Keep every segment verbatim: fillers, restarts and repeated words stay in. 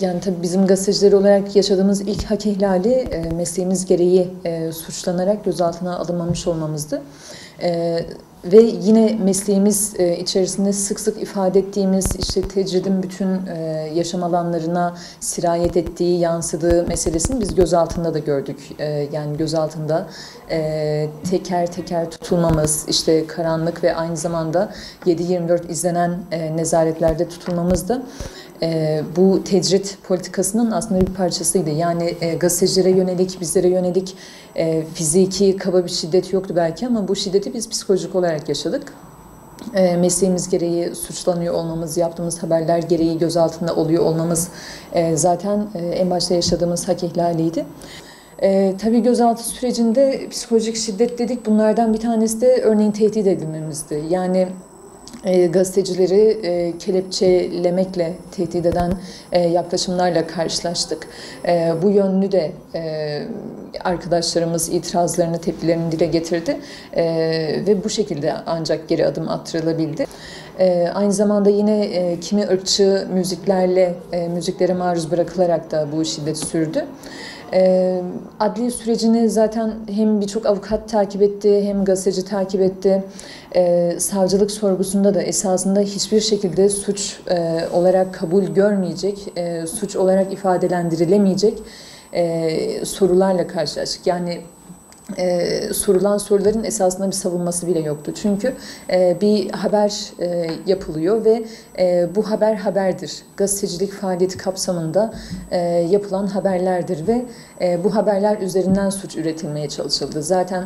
Yani tabii bizim gazeteciler olarak yaşadığımız ilk hak ihlali mesleğimiz gereği suçlanarak gözaltına alınmamış olmamızdı. Ve yine mesleğimiz içerisinde sık sık ifade ettiğimiz, işte tecridin bütün yaşam alanlarına sirayet ettiği, yansıdığı meselesini biz gözaltında da gördük. Yani gözaltında teker teker tutulmamız, işte karanlık ve aynı zamanda yedi yirmi dört izlenen nezaretlerde tutulmamız da E, bu tecrit politikasının aslında bir parçasıydı. Yani e, gazetecilere yönelik, bizlere yönelik e, fiziki, kaba bir şiddet yoktu belki ama bu şiddeti biz psikolojik olarak yaşadık. E, mesleğimiz gereği suçlanıyor olmamız, yaptığımız haberler gereği gözaltında oluyor olmamız e, zaten e, en başta yaşadığımız hak ihlaliydi. E, tabii gözaltı sürecinde psikolojik şiddet dedik. Bunlardan bir tanesi de örneğin tehdit edilmemizdi. Yani E, gazetecileri e, kelepçelemekle tehdit eden e, yaklaşımlarla karşılaştık. E, bu yönlü de e, arkadaşlarımız itirazlarını, tepkilerini dile getirdi e, ve bu şekilde ancak geri adım attırılabildi. E, aynı zamanda yine e, kimi ırkçı müziklerle, e, müziklere maruz bırakılarak da bu şiddet sürdü. E, adli sürecini zaten hem birçok avukat takip etti, hem gazeteci takip etti. E, savcılık sorgusunda da esasında hiçbir şekilde suç e, olarak kabul görmeyecek, e, suç olarak ifadelendirilemeyecek e, sorularla karşılaştık. Yani Ee, sorulan soruların esasında bir savunması bile yoktu. Çünkü e, bir haber e, yapılıyor ve e, bu haber haberdir. Gazetecilik faaliyeti kapsamında e, yapılan haberlerdir ve e, bu haberler üzerinden suç üretilmeye çalışıldı. Zaten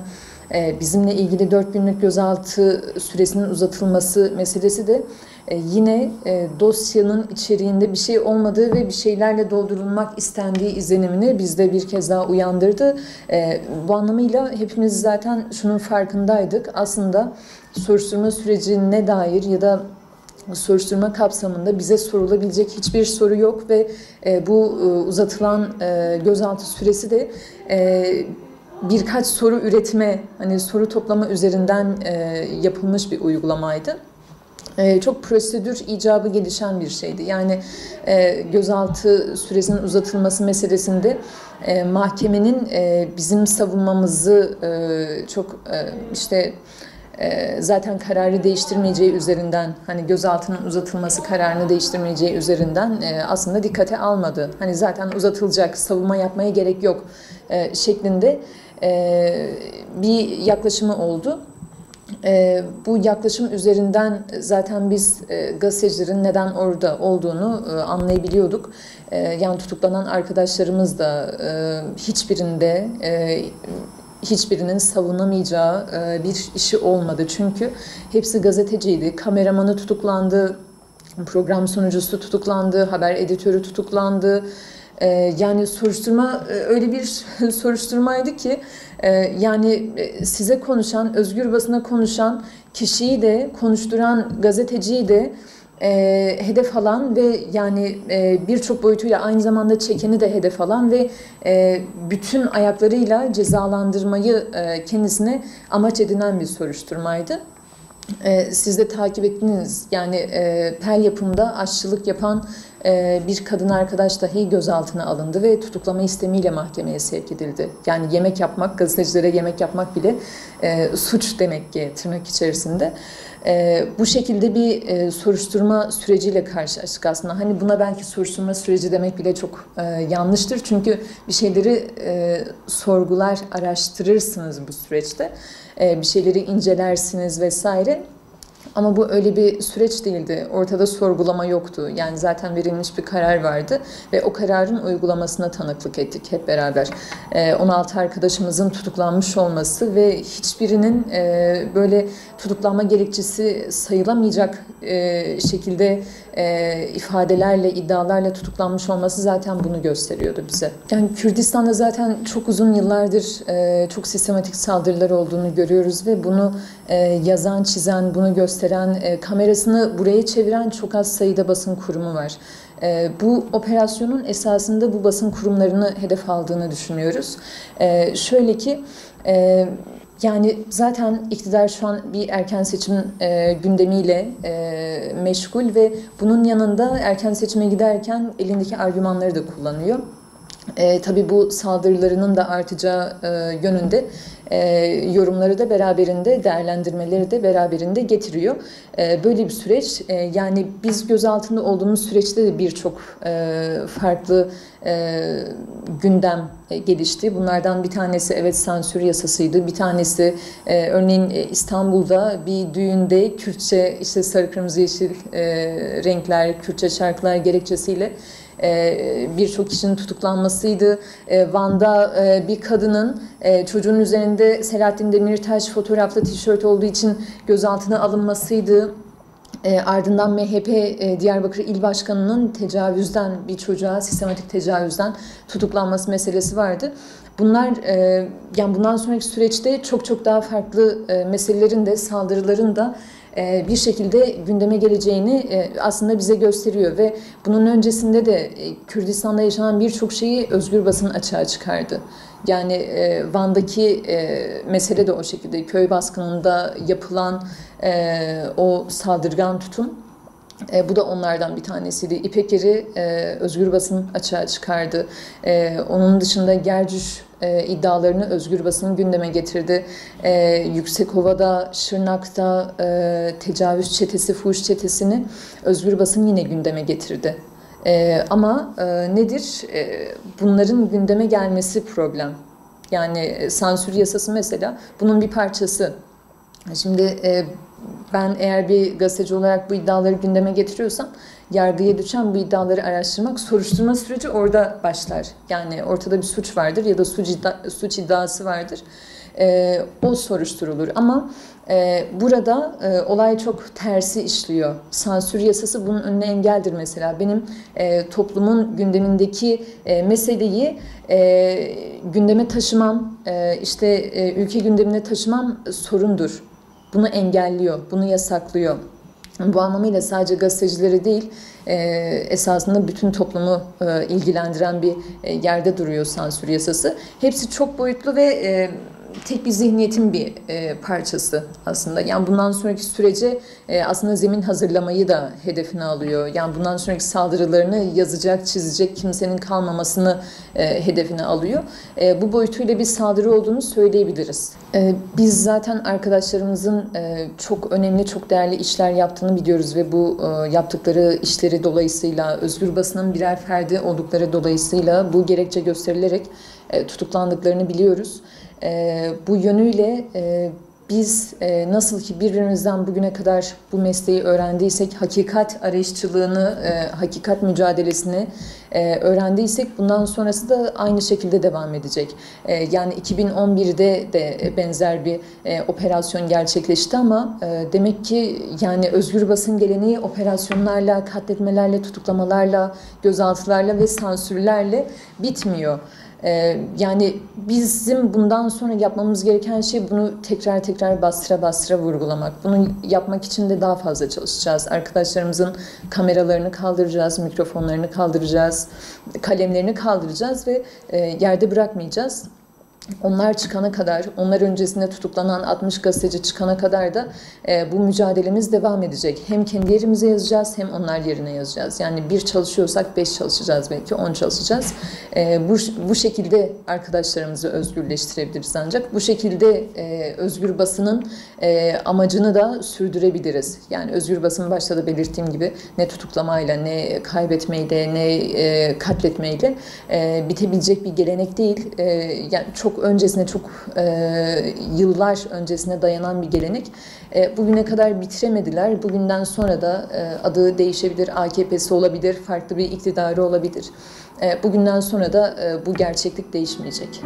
e, bizimle ilgili dört günlük gözaltı süresinin uzatılması meselesi de e, yine e, dosyanın içeriğinde bir şey olmadığı ve bir şeylerle doldurulmak istendiği izlenimini bizde bir kez daha uyandırdı. E, bu anlamıyla hepimiz zaten şunun farkındaydık. Aslında soruşturma sürecine dair ya da soruşturma kapsamında bize sorulabilecek hiçbir soru yok ve bu uzatılan gözaltı süresi de birkaç soru üretme, hani soru toplama üzerinden yapılmış bir uygulamaydı. Çok prosedür icabı gelişen bir şeydi. Yani e, gözaltı süresinin uzatılması meselesinde e, mahkemenin e, bizim savunmamızı e, çok e, işte e, zaten kararı değiştirmeyeceği üzerinden, hani gözaltının uzatılması kararını değiştirmeyeceği üzerinden e, aslında dikkate almadı. Hani zaten uzatılacak, savunma yapmaya gerek yok e, şeklinde e, bir yaklaşımı oldu. E, bu yaklaşım üzerinden zaten biz e, gazetecilerin neden orada olduğunu e, anlayabiliyorduk. E, yani tutuklanan arkadaşlarımız da e, hiçbirinde e, hiçbirinin savunamayacağı e, bir işi olmadı. Çünkü hepsi gazeteciydi. Kameramanı tutuklandı, program sunucusu tutuklandı, haber editörü tutuklandı. Yani soruşturma öyle bir soruşturmaydı ki yani size konuşan, özgür basına konuşan kişiyi de, konuşturan gazeteciyi de E, hedef alan ve yani e, birçok boyutuyla aynı zamanda çekeni de hedef alan ve e, bütün ayaklarıyla cezalandırmayı e, kendisine amaç edinen bir soruşturmaydı. E, siz de takip ettiniz. Yani e, Pel yapımda aşçılık yapan bir kadın arkadaş dahi gözaltına alındı ve tutuklama istemiyle mahkemeye sevk edildi. Yani yemek yapmak, gazetecilere yemek yapmak bile e, suç demek ki tırnak içerisinde. E, bu şekilde bir e, soruşturma süreciyle karşılaştık aslında. Hani buna belki soruşturma süreci demek bile çok e, yanlıştır. Çünkü bir şeyleri e, sorgular, araştırırsınız bu süreçte. E, bir şeyleri incelersiniz vesaire. Ama bu öyle bir süreç değildi. Ortada sorgulama yoktu. Yani zaten verilmiş bir karar vardı ve o kararın uygulamasına tanıklık ettik hep beraber. on altı arkadaşımızın tutuklanmış olması ve hiçbirinin böyle tutuklanma gerekçesi sayılamayacak şekilde ifadelerle, iddialarla tutuklanmış olması zaten bunu gösteriyordu bize. Yani Kürdistan'da zaten çok uzun yıllardır çok sistematik saldırılar olduğunu görüyoruz ve bunu yazan, çizen, bunu gösteren E, kamerasını buraya çeviren çok az sayıda basın kurumu var. E, bu operasyonun esasında bu basın kurumlarını hedef aldığını düşünüyoruz. E, şöyle ki e, Yani zaten iktidar şu an bir erken seçim e, gündemiyle e, meşgul ve bunun yanında erken seçime giderken elindeki argümanları da kullanıyor. E, tabii bu saldırılarının da artacağı e, yönünde e, yorumları da beraberinde, değerlendirmeleri de beraberinde getiriyor. E, böyle bir süreç. E, yani biz gözaltında olduğumuz süreçte de birçok e, farklı e, gündem gelişti. Bunlardan bir tanesi evet sansür yasasıydı. Bir tanesi e, örneğin e, İstanbul'da bir düğünde Kürtçe, işte sarı, kırmızı, yeşil e, renkler, Kürtçe şarkılar gerekçesiyle birçok kişinin tutuklanmasıydı. Van'da bir kadının çocuğun üzerinde Selahattin Demirtaş fotoğraflı tişört olduğu için gözaltına alınmasıydı. E, ardından M H P e, Diyarbakır İl Başkanı'nın tecavüzden, bir çocuğa sistematik tecavüzden tutuklanması meselesi vardı. Bunlar e, yani bundan sonraki süreçte çok çok daha farklı e, meselelerin de, saldırıların da e, bir şekilde gündeme geleceğini e, aslında bize gösteriyor ve bunun öncesinde de e, Kürdistan'da yaşanan birçok şeyi Özgür Basın açığa çıkardı. Yani e, Van'daki e, mesele de o şekilde, köy baskınında yapılan e, o saldırgan tutum, e, bu da onlardan bir tanesiydi. İpeker'i e, Özgür Basın açığa çıkardı. E, onun dışında Gercüş e, iddialarını Özgür Basın gündeme getirdi. E, Yüksekova'da, Şırnak'ta e, tecavüz çetesi, fuhuş çetesini Özgür Basın yine gündeme getirdi. Ee, ama e, nedir? E, bunların gündeme gelmesi problem. Yani sansür yasası mesela bunun bir parçası. Şimdi e, ben eğer bir gazeteci olarak bu iddiaları gündeme getiriyorsam, yargıya düşen bu iddiaları araştırmak, soruşturma süreci orada başlar. Yani ortada bir suç vardır ya da suç, iddia, suç iddiası vardır. E, o soruşturulur ama e, burada e, olay çok tersi işliyor. Sansür yasası bunun önüne engeldir mesela. Benim e, toplumun gündemindeki e, meseleyi e, gündeme taşımam, e, işte e, ülke gündemine taşımam sorundur. Bunu engelliyor, bunu yasaklıyor. Bu anlamıyla sadece gazetecileri değil, e, esasında bütün toplumu e, ilgilendiren bir e, yerde duruyor sansür yasası. Hepsi çok boyutlu ve e, tek bir zihniyetin bir e, parçası aslında. Yani bundan sonraki sürece e, aslında zemin hazırlamayı da hedefine alıyor. Yani bundan sonraki saldırılarını yazacak, çizecek kimsenin kalmamasını e, hedefine alıyor. E, bu boyutuyla bir saldırı olduğunu söyleyebiliriz. E, biz zaten arkadaşlarımızın e, çok önemli, çok değerli işler yaptığını biliyoruz ve bu e, yaptıkları işleri dolayısıyla, Özgür Basın'ın birer ferdi oldukları dolayısıyla bu gerekçe gösterilerek e, tutuklandıklarını biliyoruz. E, bu yönüyle e, biz e, nasıl ki birbirimizden bugüne kadar bu mesleği öğrendiysek, hakikat arayışçılığını, e, hakikat mücadelesini e, öğrendiysek, bundan sonrası da aynı şekilde devam edecek. E, yani iki bin on bir'de de benzer bir e, operasyon gerçekleşti ama e, demek ki yani Özgür Basın geleneği operasyonlarla, katletmelerle, tutuklamalarla, gözaltılarla ve sansürlerle bitmiyor. Yani bizim bundan sonra yapmamız gereken şey bunu tekrar tekrar bastıra bastıra vurgulamak. Bunu yapmak için de daha fazla çalışacağız. Arkadaşlarımızın kameralarını kaldıracağız, mikrofonlarını kaldıracağız, kalemlerini kaldıracağız ve yerde bırakmayacağız. Onlar çıkana kadar, onlar öncesinde tutuklanan altmış gazeteci çıkana kadar da e, bu mücadelemiz devam edecek. Hem kendi yerimize yazacağız, hem onlar yerine yazacağız. Yani bir çalışıyorsak beş çalışacağız, belki on çalışacağız. E, bu, bu şekilde arkadaşlarımızı özgürleştirebiliriz ancak. Bu şekilde e, Özgür Basın'ın e, amacını da sürdürebiliriz. Yani Özgür Basın başta da belirttiğim gibi ne tutuklamayla, ne kaybetmeyle, ne e, katletmeyle e, bitebilecek bir gelenek değil. E, yani çok öncesine, çok e, yıllar öncesine dayanan bir gelenek. E, bugüne kadar bitiremediler. Bugünden sonra da e, adı değişebilir, A K P'si olabilir, farklı bir iktidarı olabilir. E, bugünden sonra da e, bu gerçeklik değişmeyecek.